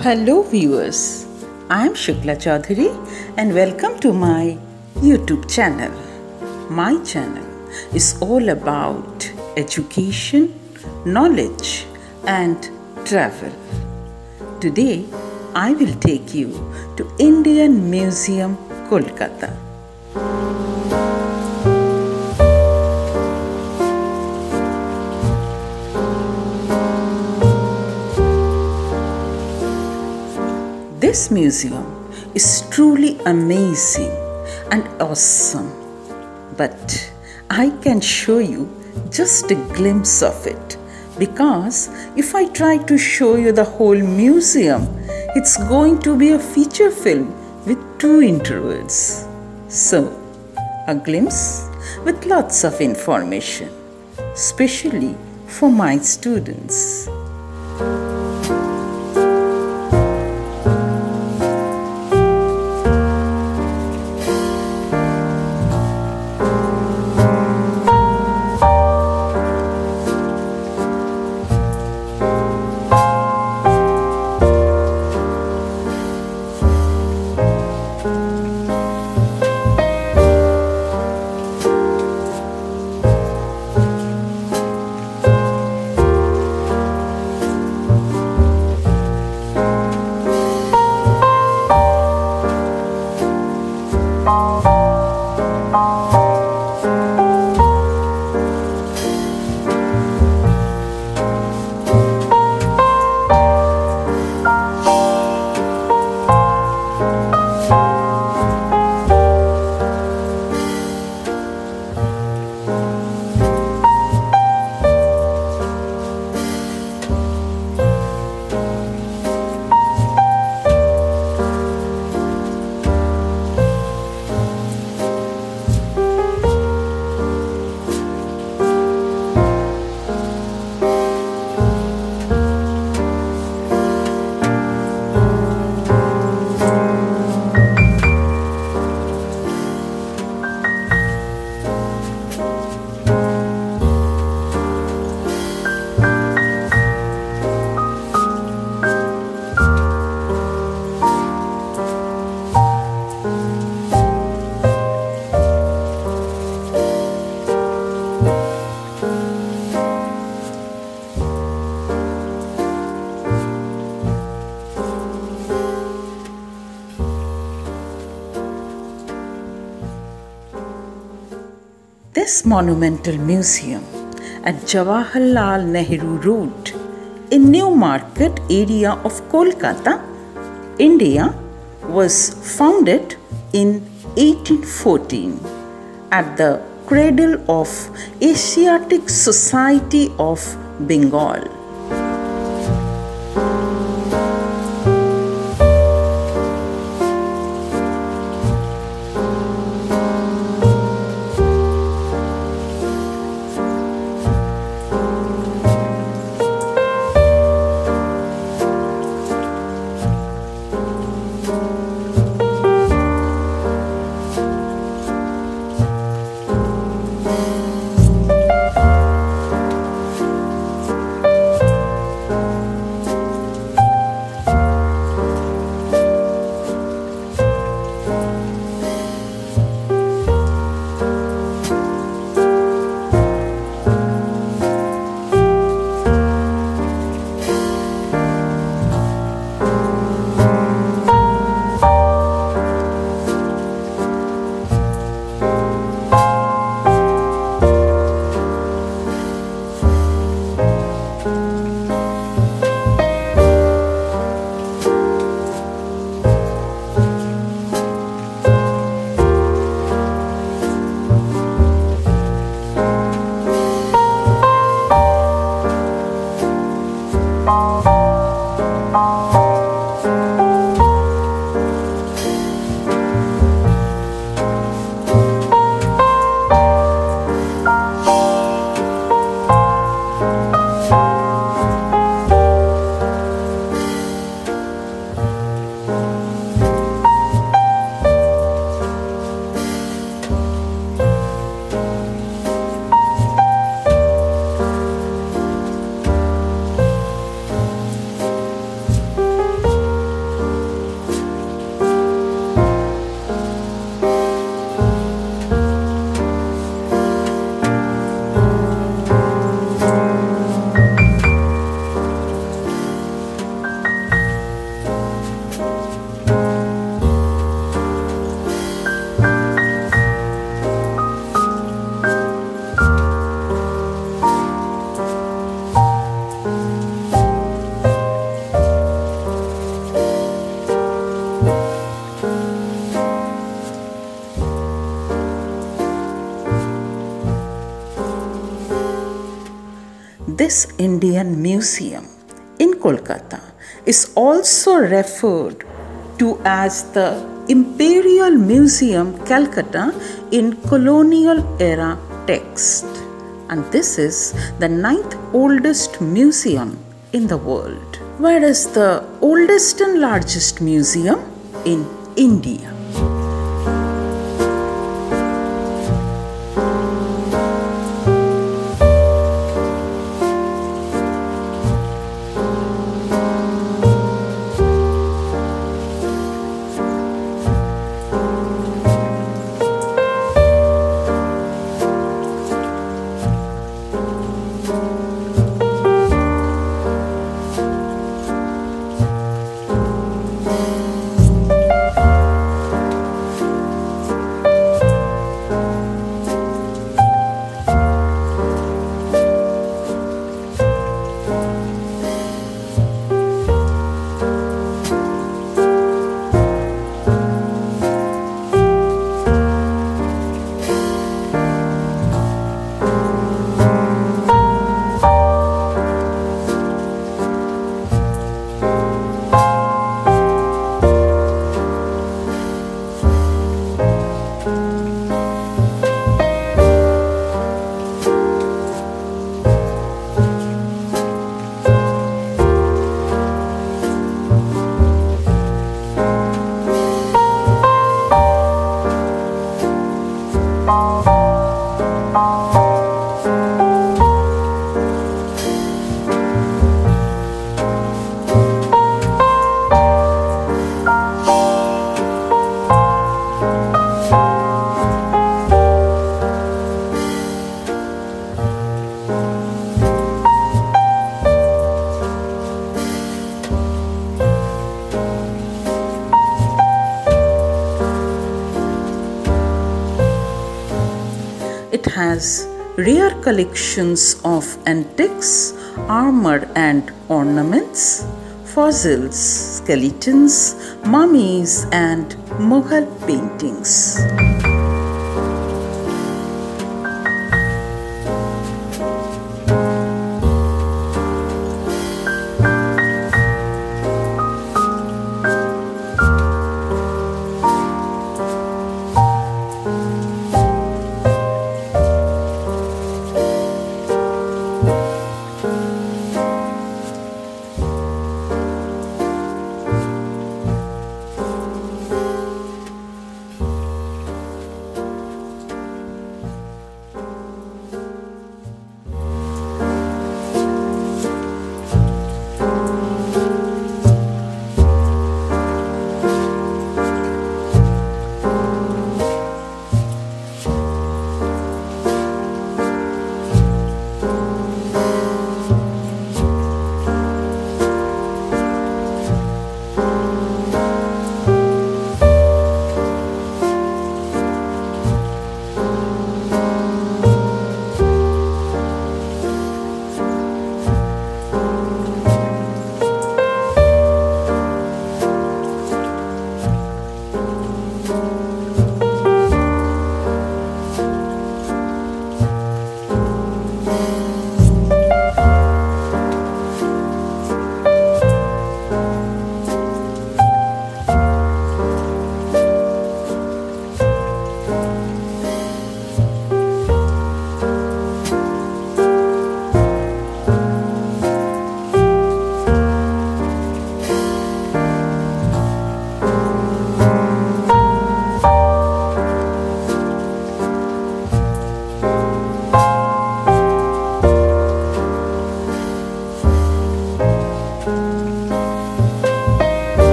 Hello viewers, I am Shukla Choudhury and welcome to my YouTube channel. My channel is all about education, knowledge and travel. Today I will take you to Indian Museum, Kolkata. This museum is truly amazing and awesome, but I can show you just a glimpse of it, because if I try to show you the whole museum, it's going to be a feature film with 2 interludes. So, a glimpse with lots of information, especially for my students. This monumental museum at Jawaharlal Nehru Road in New Market area of Kolkata, India was founded in 1814 at the cradle of Asiatic Society of Bengal. This Indian Museum in Kolkata is also referred to as the Imperial Museum Calcutta in colonial era text, and this is the 9th oldest museum in the world, whereas the oldest and largest museum in India. It has rare collections of antiques, armor and ornaments, fossils, skeletons, mummies and Mughal paintings.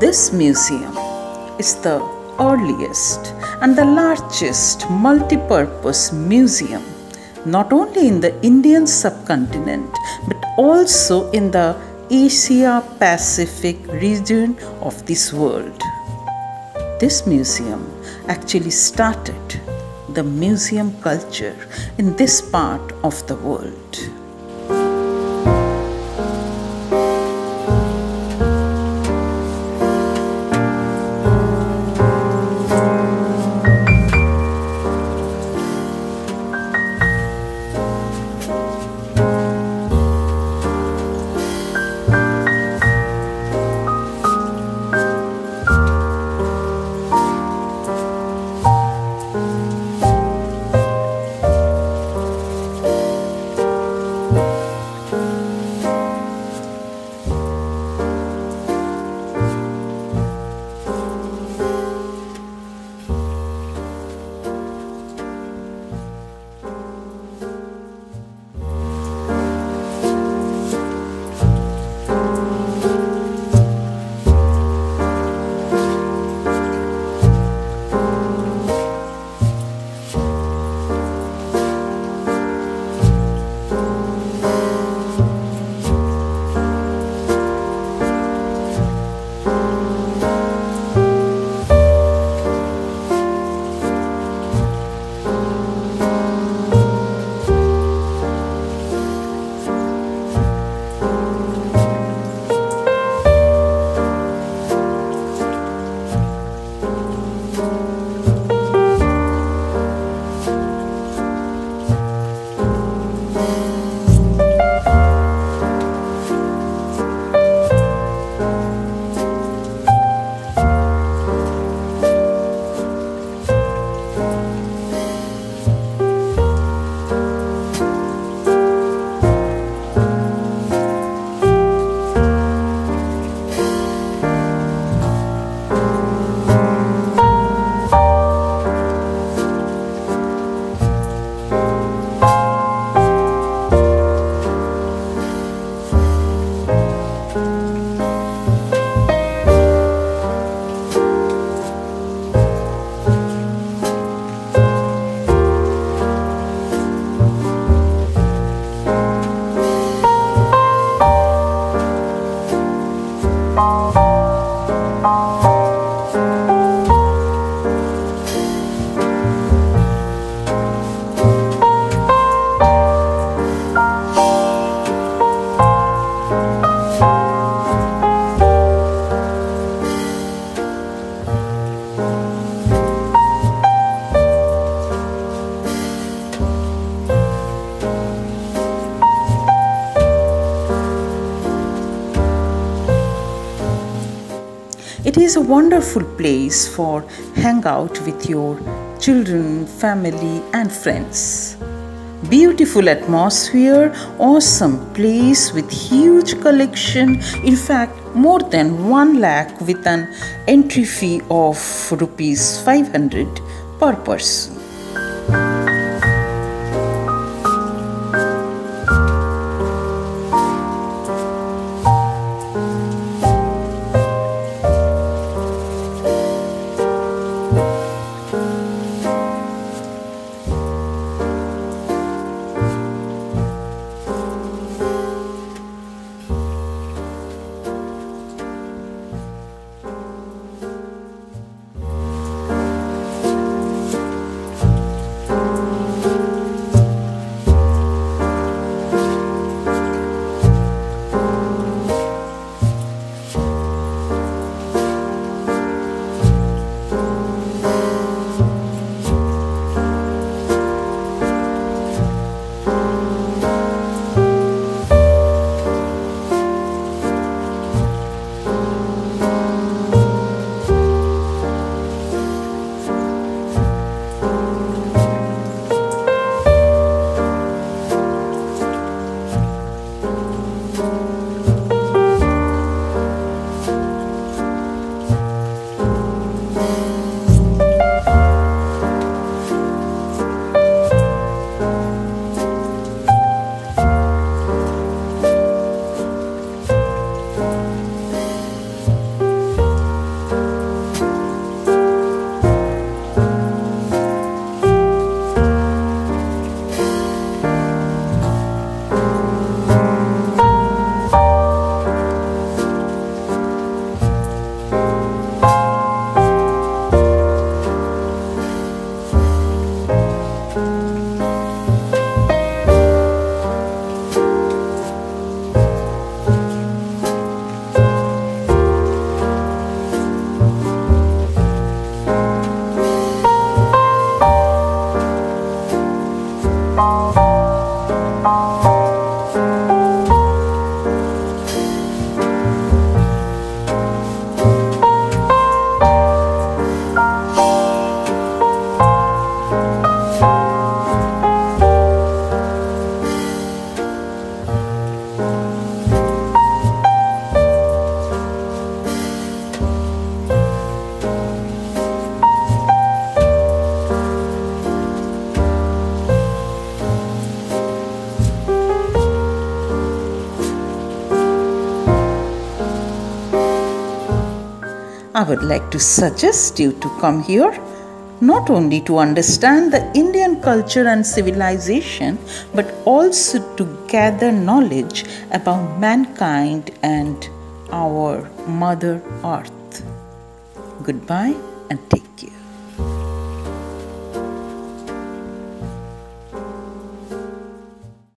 This museum is the earliest and the largest multi-purpose museum, not only in the Indian subcontinent but also in the Asia-Pacific region of this world. this museum actually started the museum culture in this part of the world. It is a wonderful place for hangout with your children, family and friends. Beautiful atmosphere, awesome place with huge collection, in fact more than 1 lakh, with an entry fee of rupees 500 per person. I would like to suggest you to come here not only to understand the Indian culture and civilization, but also to gather knowledge about mankind and our Mother Earth. Goodbye and take care.